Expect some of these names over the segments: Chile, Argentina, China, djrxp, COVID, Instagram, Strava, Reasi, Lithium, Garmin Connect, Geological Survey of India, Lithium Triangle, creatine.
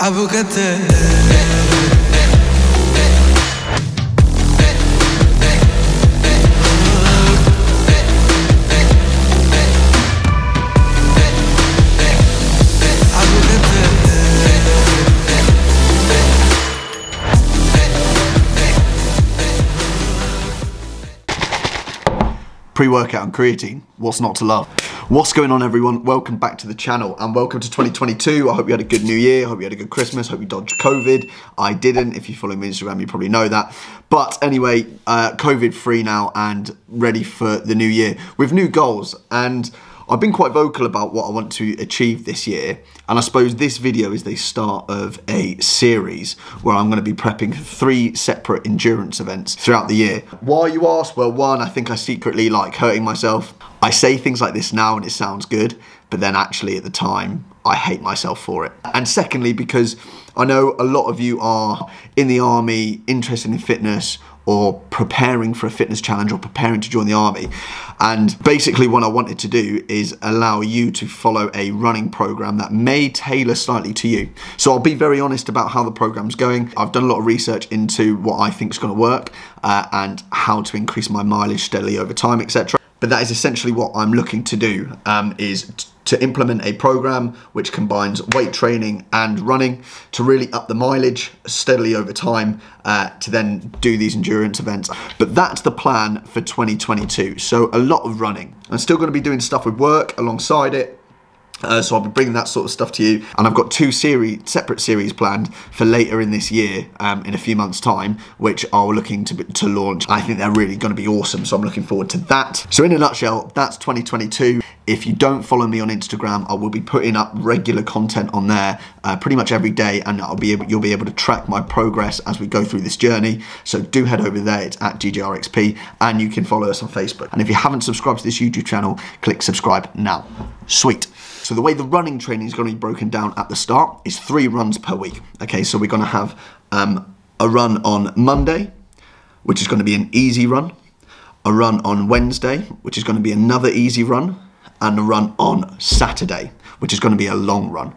أبو قتل pre-workout and creatine, what's not to love? What's going on, everyone? Welcome back to the channel and welcome to 2022. I hope you had a good new year. I hope you had a good Christmas. I hope you dodged COVID. I didn't. If you follow me on Instagram, you probably know that. But anyway, COVID free now and ready for the new year with new goals. And I've been quite vocal about what I want to achieve this year. And I suppose this video is the start of a series where I'm gonna be prepping 3 separate endurance events throughout the year. Why, you ask? Well, one, I think I secretly like hurting myself. I say things like this now and it sounds good, but then actually at the time, I hate myself for it. And secondly, because I know a lot of you are in the army, interested in fitness, or preparing for a fitness challenge or preparing to join the army. And basically what I wanted to do is allow you to follow a running program that may tailor slightly to you. So I'll be very honest about how the program's going. I've done a lot of research into what I think is gonna work and how to increase my mileage steadily over time, etc. But that is essentially what I'm looking to do, is to implement a program which combines weight training and running to really up the mileage steadily over time to then do these endurance events. But that's the plan for 2022. So a lot of running. I'm still going to be doing stuff with work alongside it. So I'll be bringing that sort of stuff to you. And I've got 2 separate series planned for later in this year, in a few months' time, which are looking to launch. I think they're really gonna be awesome, so I'm looking forward to that. So in a nutshell, that's 2022. If you don't follow me on Instagram, I will be putting up regular content on there pretty much every day, and you'll be able to track my progress as we go through this journey. So do head over there, it's at djrxp, and you can follow us on Facebook. And if you haven't subscribed to this YouTube channel, click subscribe now. Sweet. So the way the running training is going to be broken down at the start is 3 runs per week. Okay, so we're going to have a run on Monday, which is going to be an easy run, a run on Wednesday, which is going to be another easy run, and a run on Saturday, which is going to be a long run.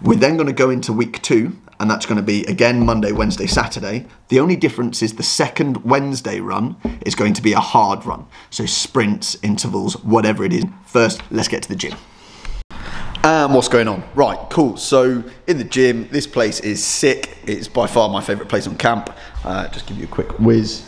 We're then going to go into week 2, and that's going to be, again, Monday, Wednesday, Saturday. The only difference is the second Wednesday run is going to be a hard run, so sprints, intervals, whatever it is. First, let's get to the gym. What's going on? Right, cool. So in the gym, this place is sick. It's by far my favorite place on camp. Just give you a quick whiz.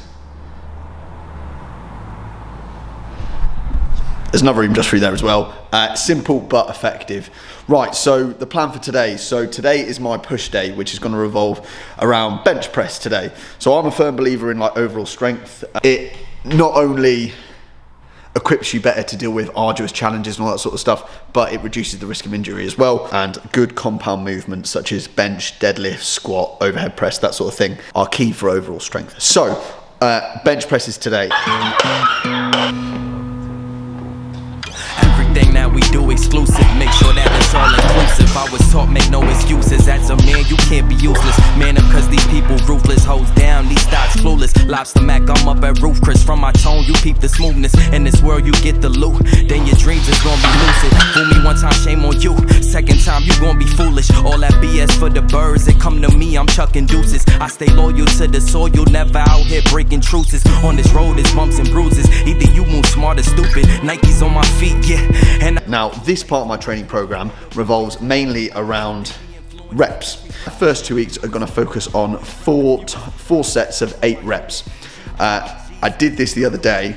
There's another room just through there as well. Simple but effective. Right, so the plan for today. So today is my push day, which is going to revolve around bench press today. So I'm a firm believer in like overall strength. It not only equips you better to deal with arduous challenges and all that sort of stuff, but it reduces the risk of injury as well. And good compound movements such as bench, deadlift, squat, overhead press, that sort of thing are key for overall strength. So bench presses today. Everything that we do exclusive, make sure that it's all inclusive. I was taught make no excuses, as a man you can't be useless. Man up cause these people ruthless, hoes down, these thoughts clueless. Lobster Mac, I'm up at Roof Chris, from my tone you peep the smoothness. In this world you get the loot, then your dreams is gonna be lucid. Fool me one time, shame on you, second time you gonna be foolish. All that BS for the birds, that come to me, I'm chucking deuces. I stay loyal to the soil, never out here breaking truces. On this road is bumps and bruises, either you move smart or stupid. Nike's on my feet, yeah. Now, this part of my training program revolves mainly around reps. The first 2 weeks are going to focus on four sets of 8 reps. I did this the other day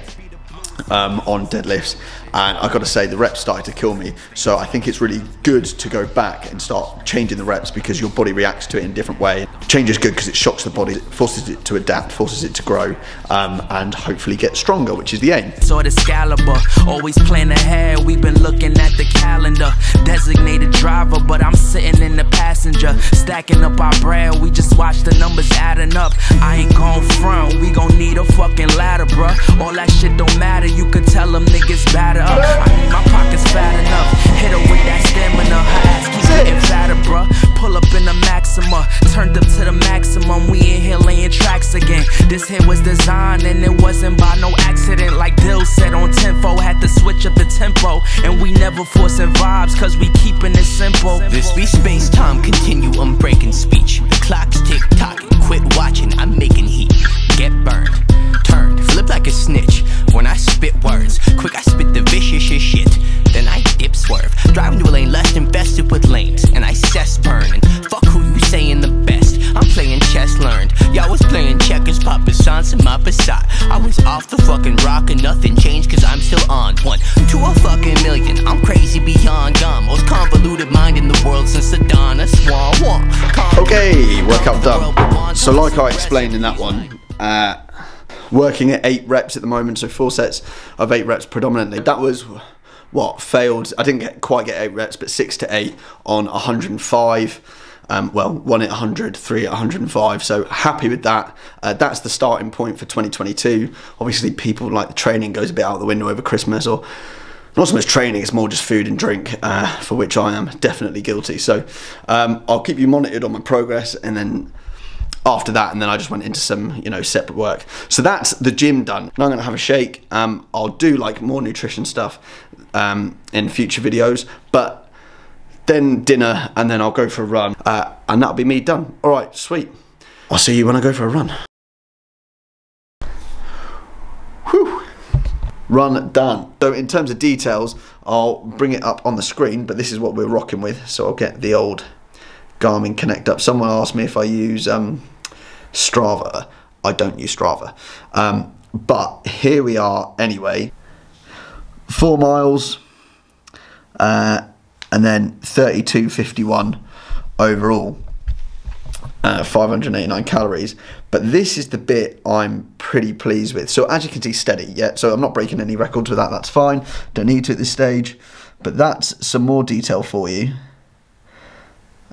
on deadlifts, and I've got to say the reps started to kill me. So I think it's really good to go back and start changing the reps because your body reacts to it in a different way. Change is good because it shocks the body, forces it to adapt, forces it to grow, and hopefully get stronger, which is the aim. So the Excalibur, always plan ahead. We've been looking at the calendar, designated driver, but I'm sitting in the passenger, stacking up our bread. We just watch the numbers adding up. I ain't gon' front, we gon' need a fucking ladder, bruh. All that shit don't matter, you could tell them niggas batter up. I mean, my pocket's fat enough. Hit her with that stamina. Her ass keeps getting fatter, bruh. Pull up in the Maxima, turned up to the maximum. We in here laying tracks again. This hit was designed and it wasn't by no accident. Like Dill said on Tenfo, had to switch up the tempo. And we never forcing vibes, cause we keeping it simple. This be space-time continuum breaking Hey, workout done. So like I explained in that one, working at 8 reps at the moment, so 4 sets of 8 reps predominantly. That was what failed. I didn't quite get 8 reps, but 6 to 8 on 105. Well, 1 at 100, 3 at 105. So happy with that. That's the starting point for 2022. Obviously, people like the training goes a bit out the window over Christmas, or not so much training, it's more just food and drink, for which I am definitely guilty. So I'll keep you monitored on my progress, and then after that, and then I just went into some, you know, separate work. So that's the gym done. Now I'm gonna have a shake. I'll do like more nutrition stuff in future videos, but then dinner, and then I'll go for a run, and that'll be me done. All right, sweet. I'll see you when I go for a run. Whew. Run done. So in terms of details, I'll bring it up on the screen, but this is what we're rocking with. So I'll get the old Garmin Connect up. Someone asked me if I use Strava. I don't use Strava, but here we are anyway. 4 miles, and then 32.51 overall, 589 calories. But this is the bit I'm pretty pleased with. So as you can see, steady, yeah? So I'm not breaking any records with that, that's fine. Don't need to at this stage, but that's some more detail for you.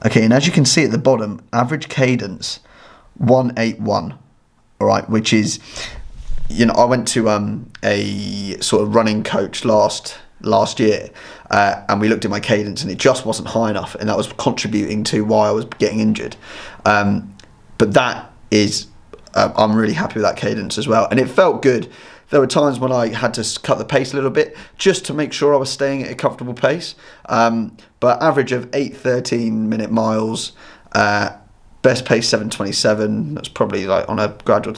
Okay, and as you can see at the bottom, average cadence, 181, all right, which is, you know, I went to a sort of running coach last year, and we looked at my cadence and it just wasn't high enough, and that was contributing to why I was getting injured. But that is, I'm really happy with that cadence as well, and it felt good. There were times when I had to cut the pace a little bit just to make sure I was staying at a comfortable pace, but average of 8:13 miles, best pace 7:27. That's probably like on a gradual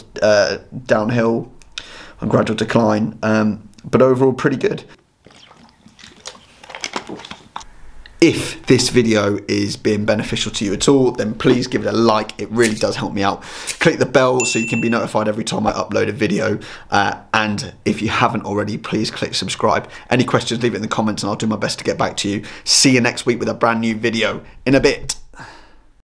downhill, on gradual decline, but overall pretty good. If this video is being beneficial to you at all, then please give it a like. It really does help me out. Click the bell so you can be notified every time I upload a video. And if you haven't already, please click subscribe. Any questions, leave it in the comments and I'll do my best to get back to you. See you next week with a brand new video. In a bit.